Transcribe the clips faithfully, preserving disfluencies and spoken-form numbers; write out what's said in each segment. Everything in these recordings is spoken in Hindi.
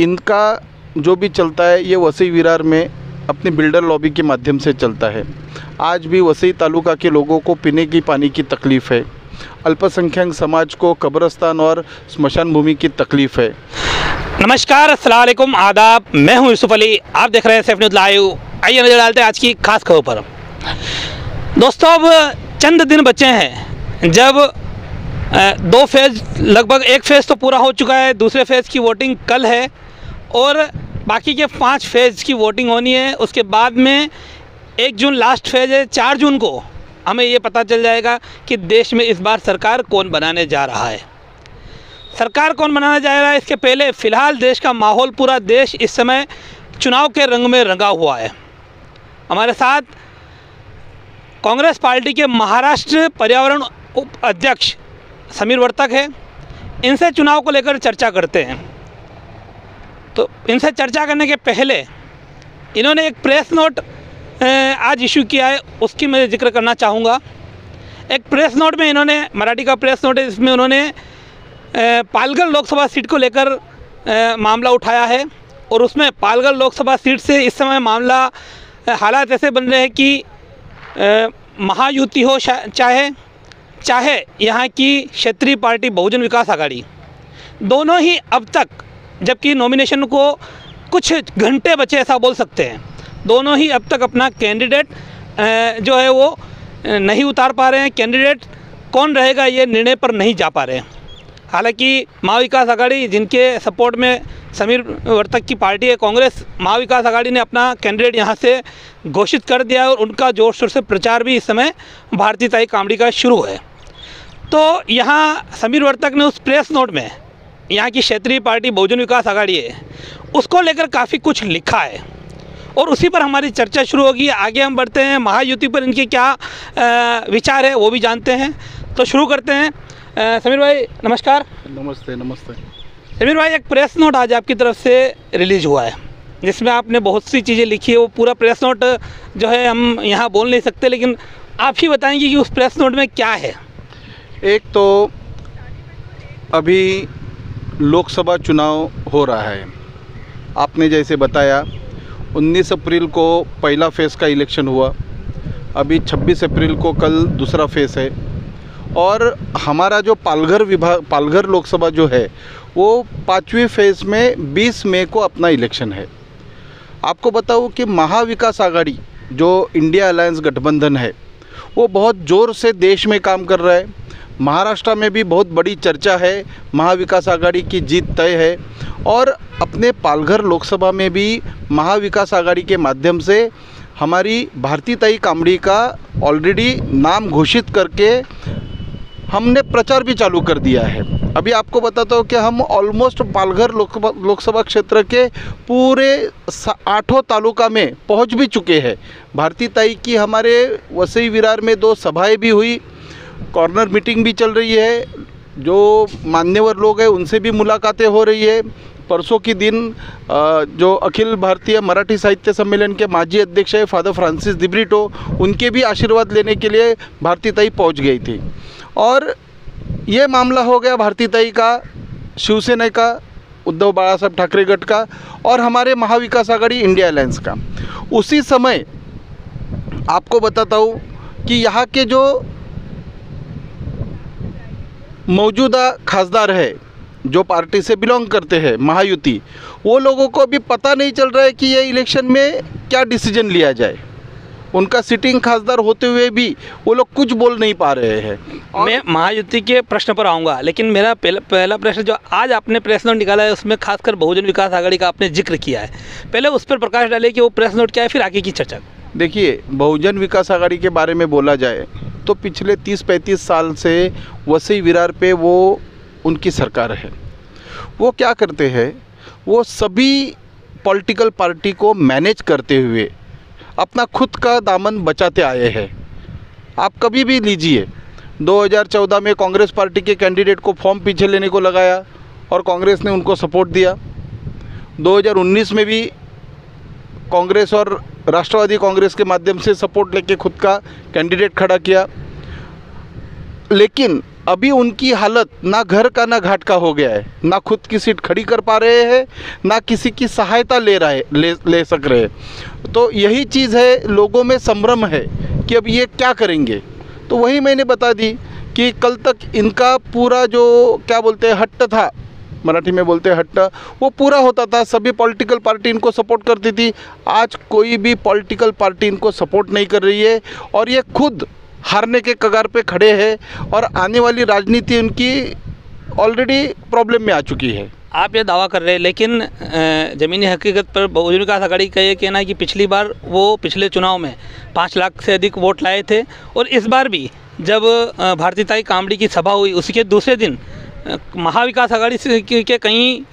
इनका जो भी चलता है ये वसई विरार में अपनी बिल्डर लॉबी के माध्यम से चलता है। आज भी वसई तालुका के लोगों को पीने की पानी की तकलीफ़ है, अल्पसंख्यक समाज को कब्रिस्तान और स्मशान भूमि की तकलीफ़ है। नमस्कार, अस्सलाम वालेकुम, आदाब, मैं हूं यूसुफ अली, आप देख रहे हैं सेफ न्यूज़ लाइव। आइए नजर डालते हैं आज की खास खबर पर। दोस्तों, अब चंद दिन बचे हैं जब दो फेज़, लगभग एक फेज़ तो पूरा हो चुका है, दूसरे फेज़ की वोटिंग कल है और बाकी के पाँच फेज़ की वोटिंग होनी है। उसके बाद में एक जून लास्ट फेज़ है, चार जून को हमें ये पता चल जाएगा कि देश में इस बार सरकार कौन बनाने जा रहा है। सरकार कौन बनाने जा रहा है इसके पहले फ़िलहाल देश का माहौल, पूरा देश इस समय चुनाव के रंग में रंगा हुआ है। हमारे साथ कांग्रेस पार्टी के महाराष्ट्र पर्यावरण उप अध्यक्ष समीर वर्तक है, इनसे चुनाव को लेकर चर्चा करते हैं। तो इनसे चर्चा करने के पहले इन्होंने एक प्रेस नोट आज इशू किया है, उसकी मैं जिक्र करना चाहूँगा। एक प्रेस नोट में इन्होंने, मराठी का प्रेस नोट है, इसमें उन्होंने पालघर लोकसभा सीट को लेकर मामला उठाया है और उसमें पालघर लोकसभा सीट से इस समय मामला, हालात ऐसे बन रहे हैं कि महायुति हो चाहे चाहे यहाँ की क्षेत्रीय पार्टी बहुजन विकास आघाड़ी, दोनों ही अब तक, जबकि नॉमिनेशन को कुछ घंटे बचे ऐसा बोल सकते हैं, दोनों ही अब तक अपना कैंडिडेट जो है वो नहीं उतार पा रहे हैं। कैंडिडेट कौन रहेगा ये निर्णय पर नहीं जा पा रहे हैं। हालांकि महाविकास आघाड़ी, जिनके सपोर्ट में समीर वर्तक की पार्टी है कांग्रेस, महाविकास आघाड़ी ने अपना कैंडिडेट यहाँ से घोषित कर दिया और उनका जोर शोर से प्रचार भी इस समय भारती ताई कांबळी का शुरू है। तो यहाँ समीर वर्तक ने उस प्रेस नोट में, यहाँ की क्षेत्रीय पार्टी बहुजन विकास आघाड़ी है, उसको लेकर काफ़ी कुछ लिखा है और उसी पर हमारी चर्चा शुरू होगी। आगे हम बढ़ते हैं, महायुति पर इनके क्या विचार है वो भी जानते हैं। तो शुरू करते हैं। समीर भाई नमस्कार। नमस्ते। नमस्ते समीर भाई, एक प्रेस नोट आज आपकी तरफ से रिलीज़ हुआ है जिसमें आपने बहुत सी चीज़ें लिखी है। वो पूरा प्रेस नोट जो है हम यहाँ बोल नहीं सकते, लेकिन आप ही बताएँगे कि उस प्रेस नोट में क्या है। एक तो अभी लोकसभा चुनाव हो रहा है, आपने जैसे बताया उन्नीस अप्रैल को पहला फेज़ का इलेक्शन हुआ, अभी छब्बीस अप्रैल को कल दूसरा फेज़ है और हमारा जो पालघर विभाग, पालघर लोकसभा जो है वो पाँचवीं फेज़ में बीस मई को अपना इलेक्शन है। आपको बताऊं कि महाविकास आघाड़ी जो इंडिया अलायंस गठबंधन है वो बहुत ज़ोर से देश में काम कर रहा है। महाराष्ट्र में भी बहुत बड़ी चर्चा है, महाविकास आघाड़ी की जीत तय है और अपने पालघर लोकसभा में भी महाविकास आघाड़ी के माध्यम से हमारी भारती ताई कांबळी का ऑलरेडी नाम घोषित करके हमने प्रचार भी चालू कर दिया है। अभी आपको बताता हूँ कि हम ऑलमोस्ट पालघर लोकसभा लोकसभा क्षेत्र के पूरे आठों तालुका में पहुँच भी चुके हैं। भारती ताई की हमारे वसई विरार में दो सभाएँ भी हुई, कॉर्नर मीटिंग भी चल रही है, जो मान्यवर लोग हैं उनसे भी मुलाकातें हो रही है। परसों के दिन जो अखिल भारतीय मराठी साहित्य सम्मेलन के माजी अध्यक्ष है फादर फ्रांसिस दिब्रिटो, उनके भी आशीर्वाद लेने के लिए भारती ताई पहुँच गई थी और ये मामला हो गया भारती ताई का, शिवसेना का, उद्धव बाळासाहेब ठाकरे गट का और हमारे महाविकास आघाड़ी इंडिया अलायंस का। उसी समय आपको बताता हूँ कि यहाँ के जो मौजूदा खासदार है, जो पार्टी से बिलोंग करते हैं महायुति, वो लोगों को अभी पता नहीं चल रहा है कि ये इलेक्शन में क्या डिसीजन लिया जाए। उनका सिटिंग खासदार होते हुए भी वो लोग कुछ बोल नहीं पा रहे हैं। मैं महायुति के प्रश्न पर आऊँगा, लेकिन मेरा पहला पहला प्रश्न जो आज आपने प्रेस नोट निकाला है उसमें खासकर बहुजन विकास आघाड़ी का आपने जिक्र किया है, पहले उस पर प्रकाश डाले कि वो प्रेस नोट क्या है, फिर आगे की चर्चा। देखिए, बहुजन विकास आघाड़ी के बारे में बोला जाए तो पिछले तीस पैंतीस साल से वसई विरार पे वो उनकी सरकार है। वो क्या करते हैं, वो सभी पॉलिटिकल पार्टी को मैनेज करते हुए अपना खुद का दामन बचाते आए हैं। आप कभी भी लीजिए, दो हज़ार चौदह में कांग्रेस पार्टी के कैंडिडेट को फॉर्म पीछे लेने को लगाया और कांग्रेस ने उनको सपोर्ट दिया। दो हज़ार उन्नीस में भी कांग्रेस और राष्ट्रवादी कांग्रेस के माध्यम से सपोर्ट लेके खुद का कैंडिडेट खड़ा किया, लेकिन अभी उनकी हालत ना घर का ना घाट का हो गया है, ना खुद की सीट खड़ी कर पा रहे हैं, ना किसी की सहायता ले रहे ले, ले सक रहे हैं। तो यही चीज़ है, लोगों में संभ्रम है कि अब ये क्या करेंगे। तो वही मैंने बता दी कि कल तक इनका पूरा जो क्या बोलते हैं हट्ट था, मराठी में बोलते हैं हट्टा, वो पूरा होता था, सभी पॉलिटिकल पार्टी इनको सपोर्ट करती थी। आज कोई भी पॉलिटिकल पार्टी इनको सपोर्ट नहीं कर रही है और ये खुद हारने के कगार पे खड़े हैं और आने वाली राजनीति उनकी ऑलरेडी प्रॉब्लम में आ चुकी है। आप ये दावा कर रहे हैं, लेकिन ज़मीनी हकीकत पर बहुजन विकास आघाड़ी का ये कहना है कि पिछली बार वो पिछले चुनाव में पाँच लाख से अधिक वोट लाए थे और इस बार भी जब भारती ताई कांबळी की सभा हुई उसी के दूसरे दिन महाविकास आघाड़ी के कई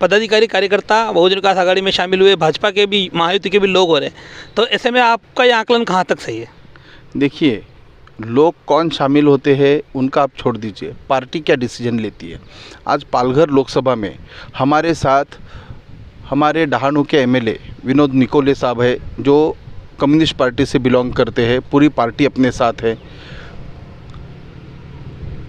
पदाधिकारी कार्यकर्ता बहुजन विकास आघाड़ी में शामिल हुए, भाजपा के भी महायुति के भी लोग हो रहे। तो ऐसे में आपका ये आकलन कहाँ तक सही है? देखिए, लोग कौन शामिल होते हैं उनका आप छोड़ दीजिए, पार्टी क्या डिसीजन लेती है। आज पालघर लोकसभा में हमारे साथ हमारे डहाणू के एमएलए विनोद निकोले साहब है जो कम्युनिस्ट पार्टी से बिलोंग करते हैं, पूरी पार्टी अपने साथ है।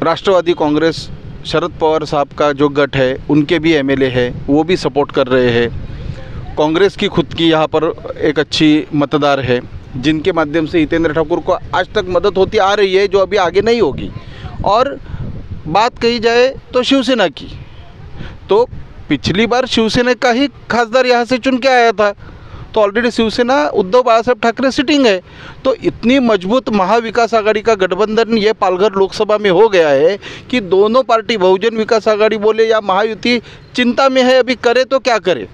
राष्ट्रवादी कांग्रेस शरद पवार साहब का जो गट है उनके भी एमएलए है, वो भी सपोर्ट कर रहे हैं। कांग्रेस की खुद की यहाँ पर एक अच्छी मतदार है जिनके माध्यम से हितेंद्र ठाकुर को आज तक मदद होती आ रही है जो अभी आगे नहीं होगी। और बात कही जाए तो शिवसेना की, तो पिछली बार शिवसेना का ही खासदार यहाँ से चुन के आया था, तो ऑलरेडी शिवसेना उद्धव बाळासाहेब ठाकरे सिटिंग है। तो इतनी मजबूत महाविकास आघाड़ी का गठबंधन ये पालघर लोकसभा में हो गया है कि दोनों पार्टी बहुजन विकास आघाड़ी बोले या महायुति चिंता में है, अभी करे तो क्या करे।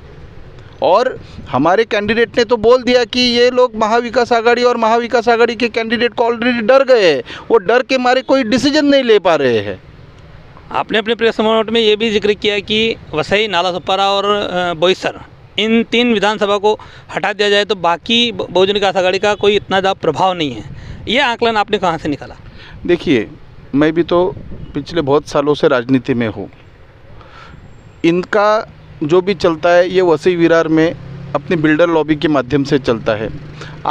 और हमारे कैंडिडेट ने तो बोल दिया कि ये लोग महाविकास आघाड़ी और महाविकास आघाड़ी के कैंडिडेट को ऑलरेडी डर गए हैं, वो डर के मारे कोई डिसीजन नहीं ले पा रहे हैं। आपने अपने प्रेस नोट में ये भी जिक्र किया कि वसई, नाला सपारा और बोईसर इन तीन विधानसभा को हटा दिया जाए तो बाकी बहुजन विकास आघाड़ी का कोई इतना ज़्यादा प्रभाव नहीं है। ये आकलन आपने कहाँ से निकाला? देखिए, मैं भी तो पिछले बहुत सालों से राजनीति में हूँ। इनका जो भी चलता है ये वसई विरार में अपनी बिल्डर लॉबी के माध्यम से चलता है।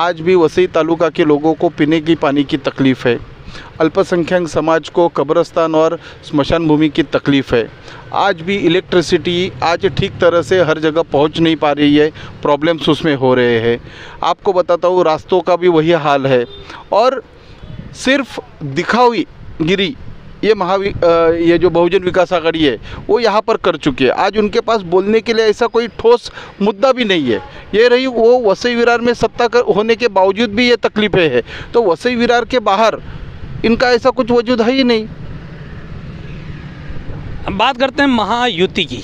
आज भी वसई तालुका के लोगों को पीने की पानी की तकलीफ़ है, अल्पसंख्यक समाज को कब्रिस्तान और स्मशान भूमि की तकलीफ़ है, आज भी इलेक्ट्रिसिटी आज ठीक तरह से हर जगह पहुंच नहीं पा रही है, प्रॉब्लम्स उसमें हो रहे हैं। आपको बताता हूँ, रास्तों का भी वही हाल है। और सिर्फ दिखावी गिरी ये महावि ये जो बहुजन विकास आघाड़ी है वो यहाँ पर कर चुकी है। आज उनके पास बोलने के लिए ऐसा कोई ठोस मुद्दा भी नहीं है। ये रही वो वसई विरार में सत्ता कर होने के बावजूद भी ये तकलीफ़ें हैं, तो वसई विरार के बाहर इनका ऐसा कुछ वजूद है ही नहीं। हम बात करते हैं महायुति की,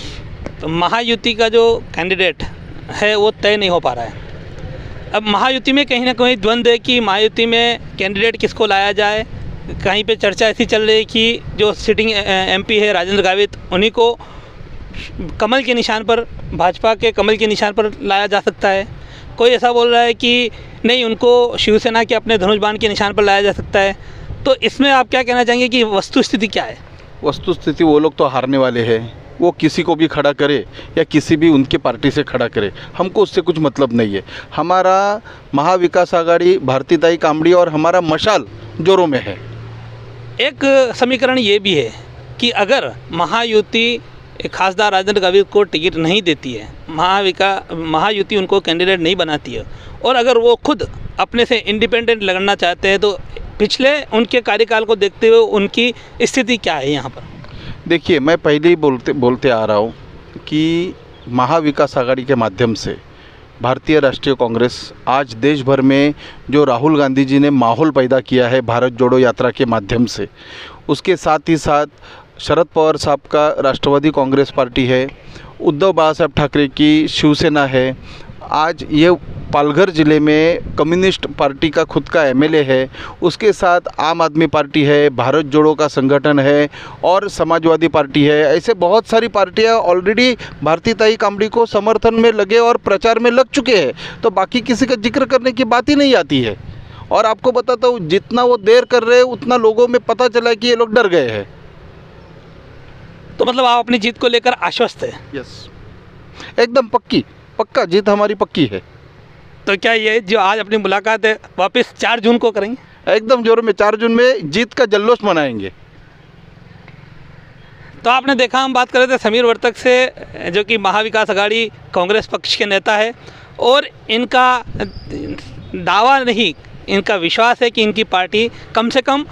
तो महायुति का जो कैंडिडेट है वो तय नहीं हो पा रहा है। अब महायुति में कहीं ना कहीं द्वंद्व है कि महायुति में कैंडिडेट किसको लाया जाए। कहीं पे चर्चा ऐसी चल रही है कि जो सिटिंग एमपी है राजेंद्र गावित, उन्हीं को कमल के निशान पर, भाजपा के कमल के निशान पर लाया जा सकता है। कोई ऐसा बोल रहा है कि नहीं, उनको शिवसेना के अपने धनुष बाण के निशान पर लाया जा सकता है। तो इसमें आप क्या कहना चाहेंगे कि वस्तुस्थिति क्या है? वस्तुस्थिति, वो लोग तो हारने वाले हैं। वो किसी को भी खड़ा करे या किसी भी उनके पार्टी से खड़ा करे, हमको उससे कुछ मतलब नहीं है। हमारा महाविकास आघाड़ी, भारती ताई कांबळी और हमारा मशाल जोरों में है। एक समीकरण ये भी है कि अगर महायुति खासदार राजेंद्र गावित को टिकट नहीं देती है, महाविका महायुति उनको कैंडिडेट नहीं बनाती है, और अगर वो खुद अपने से इंडिपेंडेंट लड़ना चाहते हैं, तो पिछले उनके कार्यकाल को देखते हुए उनकी स्थिति क्या है यहाँ पर? देखिए, मैं पहले ही बोलते बोलते आ रहा हूँ कि महाविकास आघाड़ी के माध्यम से भारतीय राष्ट्रीय कांग्रेस आज देश भर में जो राहुल गांधी जी ने माहौल पैदा किया है भारत जोड़ो यात्रा के माध्यम से, उसके साथ ही साथ शरद पवार साहब का राष्ट्रवादी कांग्रेस पार्टी है, उद्धव बाळासाहेब ठाकरे की शिवसेना है, आज ये पालघर ज़िले में कम्युनिस्ट पार्टी का खुद का एमएलए है, उसके साथ आम आदमी पार्टी है, भारत जोड़ो का संगठन है और समाजवादी पार्टी है। ऐसे बहुत सारी पार्टियां ऑलरेडी भारती ताई कांबळी को समर्थन में लगे और प्रचार में लग चुके हैं, तो बाकी किसी का जिक्र करने की बात ही नहीं आती है। और आपको बताता हूँ, जितना वो देर कर रहे हैं उतना लोगों में पता चला कि ये लोग डर गए हैं। तो मतलब आप अपनी जीत को लेकर आश्वस्त हैं? यस, एकदम पक्की पक्का जीत हमारी पक्की है। तो क्या ये जो आज अपनी मुलाकात है वापस चार जून को करेंगे? एकदम जोर में चार जून में जीत का जल्लोष मनाएंगे। तो आपने देखा, हम बात कर रहे थे समीर वर्तक से, जो कि महाविकास अघाड़ी कांग्रेस पक्ष के नेता है और इनका दावा नहीं, इनका विश्वास है कि इनकी पार्टी कम से कम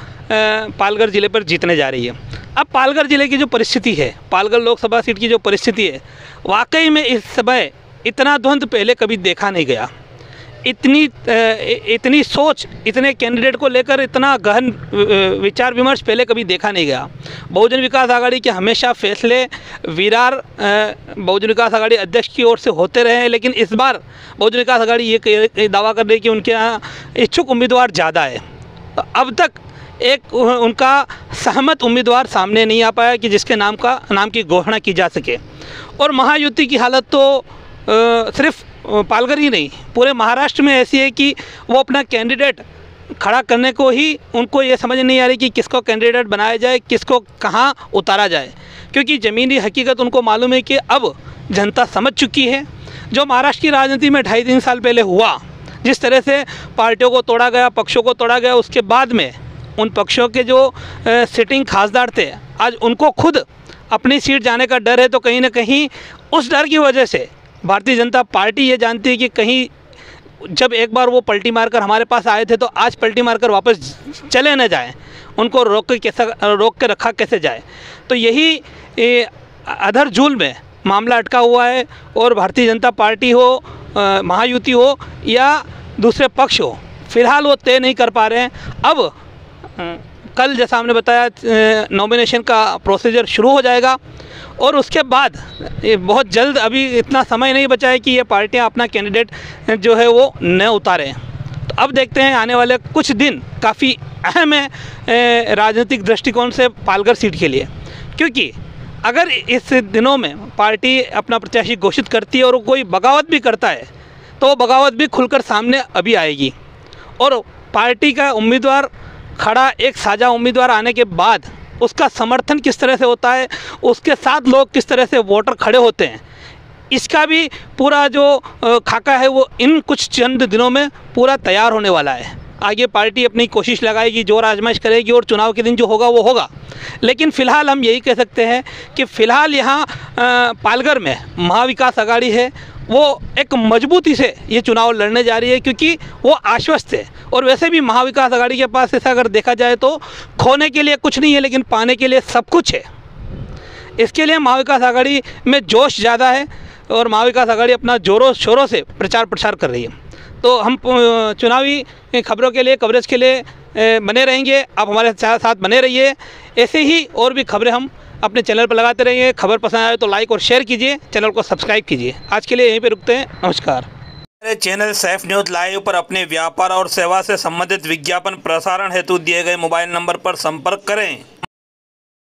पालघर ज़िले पर जीतने जा रही है। अब पालघर ज़िले की जो परिस्थिति है, पालघर लोकसभा सीट की जो परिस्थिति है, वाकई में इस समय इतना द्वंद्व पहले कभी देखा नहीं गया। इतनी इतनी सोच, इतने कैंडिडेट को लेकर इतना गहन विचार विमर्श पहले कभी देखा नहीं गया। बहुजन विकास आघाड़ी के हमेशा फैसले विरार बहुजन विकास आघाड़ी अध्यक्ष की ओर से होते रहे हैं, लेकिन इस बार बहुजन विकास आघाड़ी ये दावा कर रही है कि उनके यहाँ इच्छुक उम्मीदवार ज़्यादा है। तो अब तक एक उनका सहमत उम्मीदवार सामने नहीं आ पाया कि जिसके नाम का नाम की घोषणा की जा सके। और महायुति की हालत तो सिर्फ पालघर ही नहीं, पूरे महाराष्ट्र में ऐसी है कि वो अपना कैंडिडेट खड़ा करने को ही उनको ये समझ नहीं आ रही कि किसको कैंडिडेट बनाया जाए, किसको कहाँ उतारा जाए, क्योंकि ज़मीनी हकीकत उनको मालूम है कि अब जनता समझ चुकी है। जो महाराष्ट्र की राजनीति में ढाई तीन साल पहले हुआ, जिस तरह से पार्टियों को तोड़ा गया, पक्षों को तोड़ा गया, उसके बाद में उन पक्षों के जो सिटिंग खासदार थे, आज उनको खुद अपनी सीट जाने का डर है। तो कहीं ना कहीं उस डर की वजह से भारतीय जनता पार्टी ये जानती है कि कहीं जब एक बार वो पलटी मारकर हमारे पास आए थे तो आज पलटी मारकर वापस चले न जाएं, उनको रोक के कैसा रोक के रखा कैसे जाए। तो यही अधर झूल में मामला अटका हुआ है। और भारतीय जनता पार्टी हो, महायुति हो या दूसरे पक्ष हो, फिलहाल वो तय नहीं कर पा रहे हैं। अब कल जैसा हमने बताया, नॉमिनेशन का प्रोसीजर शुरू हो जाएगा और उसके बाद ये बहुत जल्द, अभी इतना समय नहीं बचा है कि ये पार्टियां अपना कैंडिडेट जो है वो न उतारें। तो अब देखते हैं आने वाले कुछ दिन काफ़ी अहम है राजनीतिक दृष्टिकोण से पालघर सीट के लिए, क्योंकि अगर इस दिनों में पार्टी अपना प्रत्याशी घोषित करती है और कोई बगावत भी करता है तो वो बगावत भी खुलकर सामने अभी आएगी। और पार्टी का उम्मीदवार खड़ा, एक साझा उम्मीदवार आने के बाद उसका समर्थन किस तरह से होता है, उसके साथ लोग किस तरह से वोटर खड़े होते हैं, इसका भी पूरा जो खाका है वो इन कुछ चंद दिनों में पूरा तैयार होने वाला है। आगे पार्टी अपनी कोशिश लगाएगी, जोर आजमाइश करेगी और चुनाव के दिन जो होगा वो होगा। लेकिन फ़िलहाल हम यही कह सकते हैं कि फ़िलहाल यहाँ पालघर में महाविकास अघाड़ी है, वो एक मजबूती से ये चुनाव लड़ने जा रही है क्योंकि वो आश्वस्त है। और वैसे भी महाविकास अघाड़ी के पास ऐसा अगर देखा जाए तो खोने के लिए कुछ नहीं है, लेकिन पाने के लिए सब कुछ है। इसके लिए महाविकास अघाड़ी में जोश ज़्यादा है और महाविकास अघाड़ी अपना जोरों शोरों से प्रचार प्रसार कर रही है। तो हम चुनावी खबरों के लिए, कवरेज के लिए बने रहेंगे। आप हमारे साथ बने रहिए। ऐसे ही और भी खबरें हम अपने चैनल पर लगाते रहेंगे। खबर पसंद आए तो लाइक और शेयर कीजिए, चैनल को सब्सक्राइब कीजिए। आज के लिए यहीं पे रुकते हैं। नमस्कार। हमारे चैनल सेफ न्यूज़ लाइव पर अपने व्यापार और सेवा से संबंधित विज्ञापन प्रसारण हेतु दिए गए मोबाइल नंबर पर संपर्क करें।